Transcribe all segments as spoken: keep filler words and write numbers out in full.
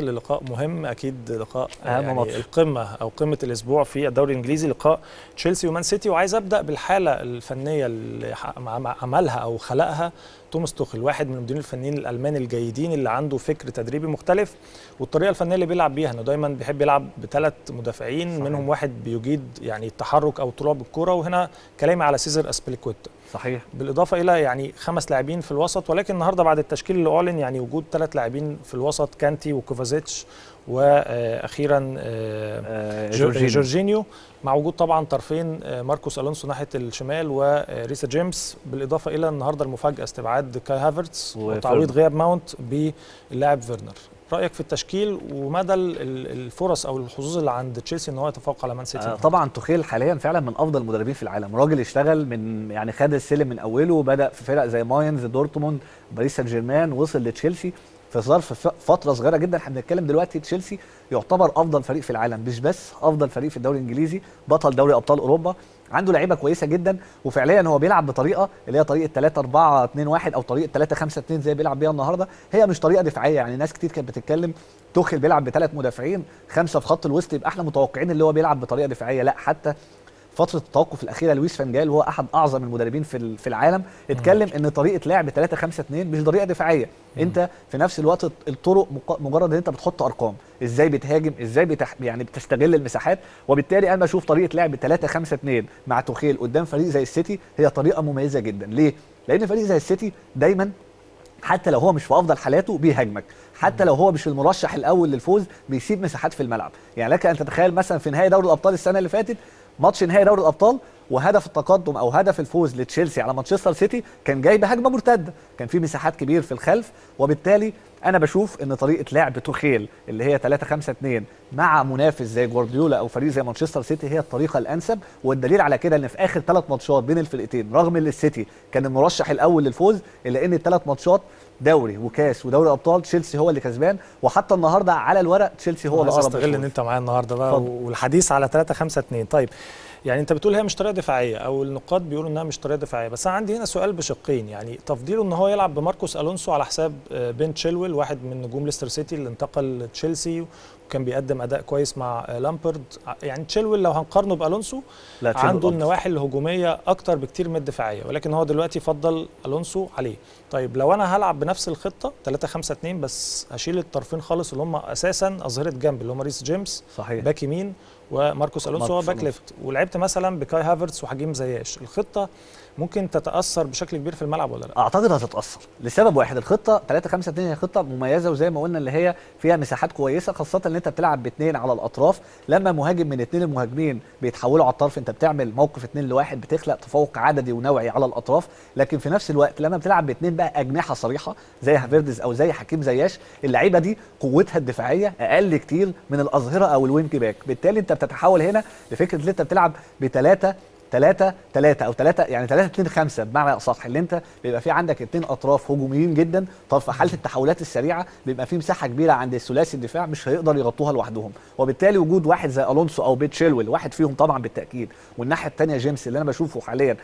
ننتقل للقاء مهم اكيد، لقاء يعني القمه او قمه الاسبوع في الدوري الانجليزي، لقاء تشيلسي ومان سيتي. وعايز ابدا بالحاله الفنيه اللي عملها او خلقها توماس توخيل، واحد من المديرين الفنيين الالمان الجيدين اللي عنده فكر تدريبي مختلف، والطريقه الفنيه اللي بيلعب بيها انه دايما بيحب يلعب بثلاث مدافعين صحيح. منهم واحد بيجيد يعني التحرك او طلوع بالكره، وهنا كلامي على سيزر أسبليكويتا صحيح، بالاضافه الى يعني خمس لاعبين في الوسط. ولكن النهارده بعد التشكيل اللي اعلن يعني وجود ثلاث لاعبين في الوسط، كانتي وكوفازيتش واخيرا جورجينيو، مع وجود طبعا طرفين ماركوس الونسو ناحيه الشمال وريس جيمس، بالاضافه الى النهارده المفاجاه استبعاد كاي هافرتس وتعويض غياب ماونت باللاعب فيرنر. رايك في التشكيل ومدى الفرص او الحظوظ اللي عند تشيلسي ان هو يتفوق على مان سيتي؟ آه طبعا توخيل حاليا فعلا من افضل المدربين في العالم، راجل اشتغل من يعني خد السلم من اوله، وبدا في فرق زي ماينز، دورتموند، باريس سان جيرمان، وصل لتشيلسي في ظرف فتره صغيره جدا. احنا بنتكلم دلوقتي تشيلسي يعتبر افضل فريق في العالم، مش بس افضل فريق في الدوري الانجليزي، بطل دوري ابطال اوروبا، عنده لعيبه كويسه جدا، وفعليا هو بيلعب بطريقه اللي هي طريقه ثلاثة أربعة اثنين واحد او طريقه ثلاثة خمسة اثنين زي بيلعب بيها النهارده. هي مش طريقه دفاعيه، يعني ناس كتير كانت بتتكلم توخيل بيلعب بثلاث مدافعين خمسه في خط الوسط، يبقى احنا متوقعين اللي هو بيلعب بطريقه دفاعيه. لا، حتى فتره التوقف الاخيره لويس فان جال وهو احد اعظم المدربين في في العالم اتكلم ان طريقه لعب ثلاثة خمسة اثنين مش طريقه دفاعيه. انت في نفس الوقت الطرق مجرد ان انت بتحط ارقام، ازاي بتهاجم، ازاي بتح... يعني بتستغل المساحات. وبالتالي انا بشوف طريقه لعب ثلاثة خمسة اثنين مع توخيل قدام فريق زي السيتي هي طريقه مميزه جدا. ليه؟ لان فريق زي السيتي دايما حتى لو هو مش في افضل حالاته بيهاجمك، حتى لو هو مش المرشح الاول للفوز بيسيب مساحات في الملعب. يعني لك ان تتخيل مثلا في نهائي دوري الابطال السنه اللي فاتت، ماتش نهائي دوري الابطال، وهدف التقدم او هدف الفوز لتشيلسي على مانشستر سيتي كان جاي بهجمه مرتده، كان في مساحات كبير في الخلف. وبالتالي انا بشوف ان طريقه لعب توخيل اللي هي ثلاثة خمسة اثنين مع منافس زي جوارديولا او فريق زي مانشستر سيتي هي الطريقه الانسب. والدليل على كده ان في اخر ثلاث ماتشات بين الفرقتين، رغم ان السيتي كان المرشح الاول للفوز، الا ان الثلاث ماتشات دوري وكاس ودوري ابطال تشيلسي هو اللي كسبان. وحتى النهارده على الورق تشيلسي هو اللي قرب. استغل ان انت معايا النهارده بقى فضل. والحديث على ثلاثة خمسة اثنين. طيب، يعني انت بتقول هي مش طريقه دفاعيه او النقاد بيقولوا انها مش طريقه دفاعيه، بس انا عندي هنا سؤال بشقين. يعني تفضيله ان هو يلعب بماركوس الونسو على حساب بن تشيلويل، واحد من نجوم ليستر سيتي اللي انتقل تشيلسي وكان بيقدم اداء كويس مع لامبرد. يعني تشيلويل لو هنقارنه بالونسو عنده النواحي الهجوميه اكتر بكتير من الدفاعيه، ولكن هو دلوقتي فضل الونسو عليه. طيب لو انا هلعب بنفس الخطه ثلاثة خمسة اثنين بس هشيل الطرفين خالص اللي هم اساسا اظهره جنب، اللي هم ريس جيمس صحيح باك يمين وماركوس الونسو هو باك ليفت، ولعبت مثلا بكاي هافرتس وحكيم زياش، الخطه ممكن تتاثر بشكل كبير في الملعب ولا لا؟ اعتقد هتتاثر لسبب واحد. الخطه ثلاثة خمسة اثنين هي خطه مميزه، وزي ما قلنا اللي هي فيها مساحات كويسه، خاصه ان انت بتلعب باثنين على الاطراف. لما مهاجم من اثنين المهاجمين بيتحولوا على الطرف انت بتعمل موقف اثنين لواحد، بتخلق تفوق عددي ونوعي على الاطراف. لكن في نفس الوقت لما بتلعب باثنين بقى اجنحه صريحه زي هافيردز او زي حكيم زياش، اللعيبه دي قوتها الدفاعيه اقل كتير من الاظهره او الوينج باك. بالتالي انت بتتحول هنا لفكره ان انت بتلعب بثلاثه ثلاثة ثلاثة أو ثلاثة يعني ثلاثة اثنين خمسة بمعنى أصح، اللي أنت بيبقى في عندك اثنين أطراف هجوميين جدا. طب في حالة التحولات السريعة بيبقى في مساحة كبيرة عند الثلاثي الدفاع مش هيقدر يغطوها لوحدهم، وبالتالي وجود واحد زي ألونسو أو بيت شيلويل واحد فيهم طبعا بالتأكيد، والناحية الثانية جيمس اللي أنا بشوفه حاليا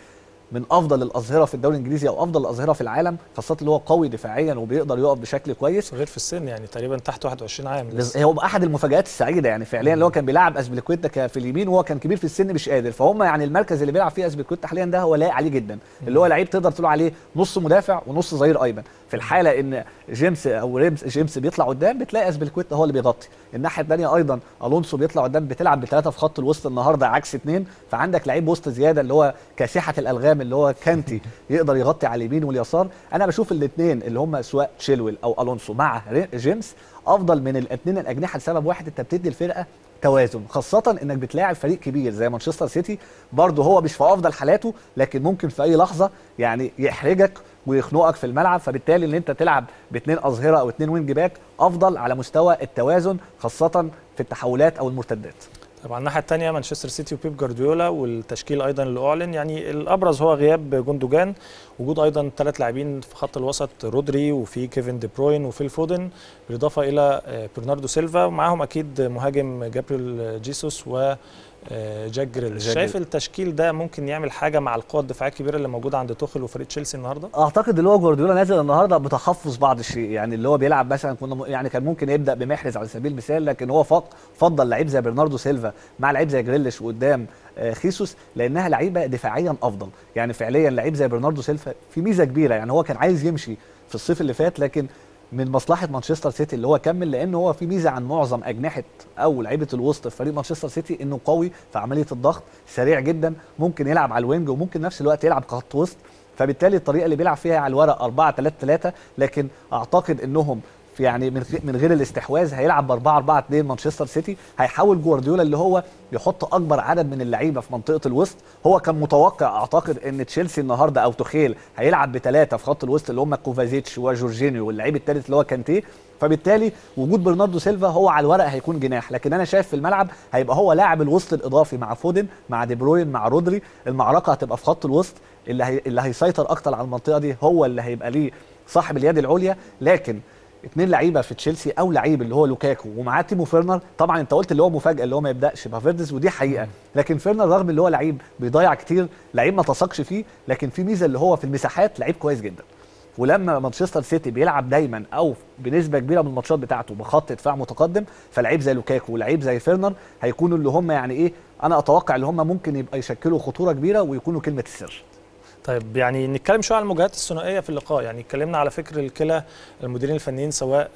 من افضل الاظهره في الدوري الانجليزي او افضل الاظهره في العالم، خاصه اللي هو قوي دفاعيا وبيقدر يقف بشكل كويس، غير في السن يعني تقريبا تحت واحد وعشرين عام. هو احد المفاجات السعيده يعني فعليا اللي هو كان بيلعب أسبليكويتا في اليمين وهو كان كبير في السن مش قادر، فهم يعني المركز اللي بيلعب فيه أسبليكويتا حاليا ده هو لايق عليه جدا، اللي هو لعيب تقدر تقول عليه نص مدافع ونص ظهير ايمن. في الحاله ان جيمس او ريبز جيمس بيطلع قدام بتلاقي أسبليكويتا هو اللي بيغطي. الناحيه الثانيه ايضا الونسو بيطلع قدام، بتلعب بثلاثه في خط الوسط النهارده عكس اثنين، فعندك لعيب وسط زياده اللي هو كاسحه الالغام اللي هو كانتي يقدر يغطي على اليمين واليسار. انا بشوف الاثنين اللي هم سواء تشيلويل او الونسو مع جيمس افضل من الاثنين الاجنحه لسبب واحد، انت بتدي الفرقه توازن، خاصه انك بتلاعب فريق كبير زي مانشستر سيتي برضه هو مش في افضل حالاته، لكن ممكن في اي لحظه يعني يحرجك ويخنقك في الملعب. فبالتالي ان انت تلعب باثنين اظهره او اثنين وينج باك افضل على مستوى التوازن خاصه في التحولات او المرتدات. طبعا الناحيه الثانيه مانشستر سيتي وبيب جوارديولا والتشكيل ايضا اللي اعلن، يعني الابرز هو غياب جوندوجان، وجود ايضا ثلاث لاعبين في خط الوسط، رودري وفي كيفن دي بروين وفي فودن، بالاضافه الى برناردو سيلفا، ومعاهم اكيد مهاجم جابريل جيسوس و جاك جريليش. شايف التشكيل ده ممكن يعمل حاجه مع القوه الدفاعيه الكبيره اللي موجوده عند توخل وفريق تشيلسي النهارده؟ اعتقد اللي هو جوارديولا نازل النهارده بتحفظ بعض الشيء، يعني اللي هو بيلعب مثلا كنا يعني كان ممكن يبدا بمحرز على سبيل المثال، لكن هو فق فضل لعيب زي برناردو سيلفا مع لعيب زي جريليش وقدام خيسوس، لانها لعيبه دفاعيا افضل. يعني فعليا لعيب زي برناردو سيلفا في ميزه كبيره، يعني هو كان عايز يمشي في الصيف اللي فات، لكن من مصلحه مانشستر سيتي اللي هو كمل، لان هو في ميزه عن معظم اجنحه او لعيبه الوسط في فريق مانشستر سيتي انه قوي في عمليه الضغط، سريع جدا، ممكن يلعب على الوينج وممكن نفس الوقت يلعب كخط وسط، فبالتالي الطريقه اللي بيلعب فيها على الورق أربعة ثلاثة ثلاثة، لكن اعتقد انهم يعني من غير الاستحواذ هيلعب ب أربعة أربعة اثنين مانشستر سيتي. هيحاول جوارديولا اللي هو يحط اكبر عدد من اللعيبه في منطقه الوسط، هو كان متوقع اعتقد ان تشيلسي النهارده او توخيل هيلعب بثلاثه في خط الوسط اللي هم كوفازيتش وجورجينيو واللعيب الثالث اللي هو كانتيه، فبالتالي وجود برناردو سيلفا هو على الورق هيكون جناح، لكن انا شايف في الملعب هيبقى هو لاعب الوسط الاضافي مع فودن مع دي بروين مع رودري. المعركه هتبقى في خط الوسط، اللي هي... اللي هيسيطر اكتر على المنطقه دي هو اللي هيبقى ليه صاحب اليد العليا. لكن اثنين لعيبه في تشيلسي او لعيب اللي هو لوكاكو ومعاه تيمو فيرنر، طبعا انت قلت اللي هو مفاجاه اللي هو ما يبداش بافيردز ودي حقيقه، لكن فيرنر رغم اللي هو لعيب بيضيع كتير، لعيب ما تثقش فيه، لكن في ميزه اللي هو في المساحات لعيب كويس جدا. ولما مانشستر سيتي بيلعب دايما او بنسبه كبيره من الماتشات بتاعته بخط دفاع متقدم، فلعيب زي لوكاكو ولعيب زي فيرنر هيكونوا اللي هم يعني ايه، انا اتوقع اللي هم ممكن يبقى يشكلوا خطوره كبيره ويكونوا كلمه السر. طيب يعني نتكلم شويه عن المواجهات الثنائيه في اللقاء، يعني اتكلمنا على فكر الكلا المديرين الفنيين سواء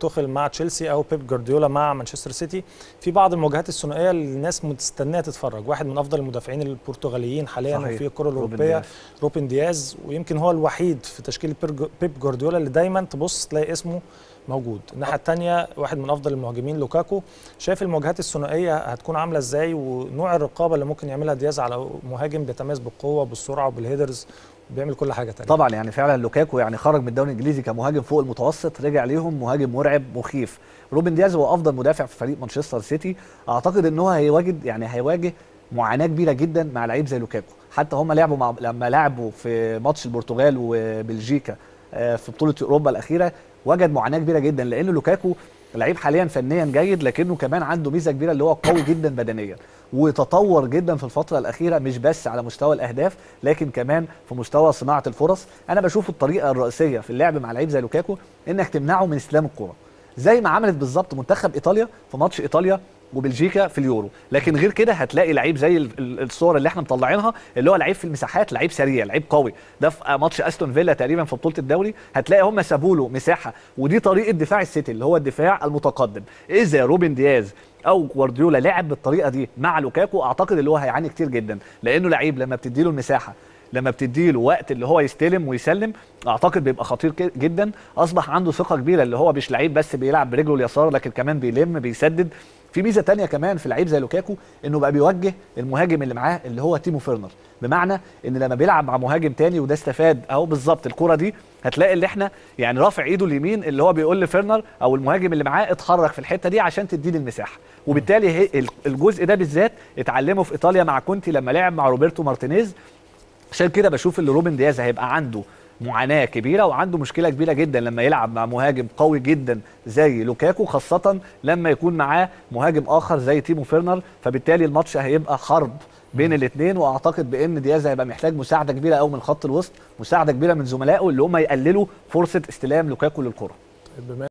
توخل مع تشيلسي او بيب جوارديولا مع مانشستر سيتي في بعض المواجهات الثنائيه اللي الناس مستنيه تتفرج. واحد من افضل المدافعين البرتغاليين حاليا في الكره الاوروبيه روبن دياز، ويمكن هو الوحيد في تشكيل بيب جوارديولا اللي دايما تبص تلاقي اسمه موجود. الناحيه الثانيه واحد من افضل المهاجمين لوكاكو. شايف المواجهات الثنائيه هتكون عامله ازاي ونوع الرقابه اللي ممكن يعملها دياز على مهاجم بيتميز بالقوه بالسرعه وبالهيدرز بيعمل كل حاجه تانية؟ طبعا يعني فعلا لوكاكو يعني خرج من الدوري الانجليزي كمهاجم فوق المتوسط، رجع ليهم مهاجم مرعب مخيف. روبن دياز هو افضل مدافع في فريق مانشستر سيتي، اعتقد ان هو هيواجه يعني هيواجه معاناه كبيره جدا مع لعيب زي لوكاكو. حتى هم لعبوا مع لما لعبوا في ماتش البرتغال وبلجيكا في بطوله اوروبا الاخيره وجد معاناه كبيره جدا، لان لوكاكو لعيب حاليا فنيا جيد، لكنه كمان عنده ميزه كبيره اللي هو قوي جدا بدنيا وتطور جدا في الفتره الاخيره، مش بس على مستوى الاهداف لكن كمان في مستوى صناعه الفرص. انا بشوف الطريقه الرئيسيه في اللعب مع لعيب زي لوكاكو انك تمنعه من استلام الكره، زي ما عملت بالظبط منتخب ايطاليا في ماتش ايطاليا وبلجيكا في اليورو. لكن غير كده هتلاقي لعيب زي الصور اللي احنا مطلعينها اللي هو لعيب في المساحات، لعيب سريع، لعيب قوي. ده في ماتش استون فيلا تقريبا في بطوله الدوري، هتلاقي هم سابوا له مساحه، ودي طريقه دفاع السيتي اللي هو الدفاع المتقدم. اذا روبن دياز او جوارديولا لعب بالطريقه دي مع لوكاكو اعتقد اللي هو هيعاني كتير جدا، لانه لعيب لما بتدي له المساحه لما بتديله وقت اللي هو يستلم ويسلم اعتقد بيبقى خطير جدا. اصبح عنده ثقه كبيره اللي هو مش لعيب بس بيلعب برجله اليسار، لكن كمان بيلم بيسدد. في ميزه ثانيه كمان في لعيب زي لوكاكو انه بقى بيوجه المهاجم اللي معاه اللي هو تيمو فيرنر، بمعنى ان لما بيلعب مع مهاجم ثاني وده استفاد اهو بالظبط الكره دي، هتلاقي اللي احنا يعني رافع ايده اليمين اللي هو بيقول لفيرنر او المهاجم اللي معاه اتحرك في الحته دي عشان تديني المساحه. وبالتالي الجزء ده بالذات اتعلمه في ايطاليا مع كونتي لما لعب مع روبرتو مارتينيز. عشان كده بشوف ان روبن دياز هيبقى عنده معاناه كبيره وعنده مشكله كبيره جدا لما يلعب مع مهاجم قوي جدا زي لوكاكو، خاصه لما يكون معاه مهاجم اخر زي تيمو فيرنر. فبالتالي الماتش هيبقى حرب بين الاثنين، واعتقد بان دياز هيبقى محتاج مساعده كبيره قوي من خط الوسط، مساعده كبيره من زملائه اللي هم يقللوا فرصه استلام لوكاكو للكره.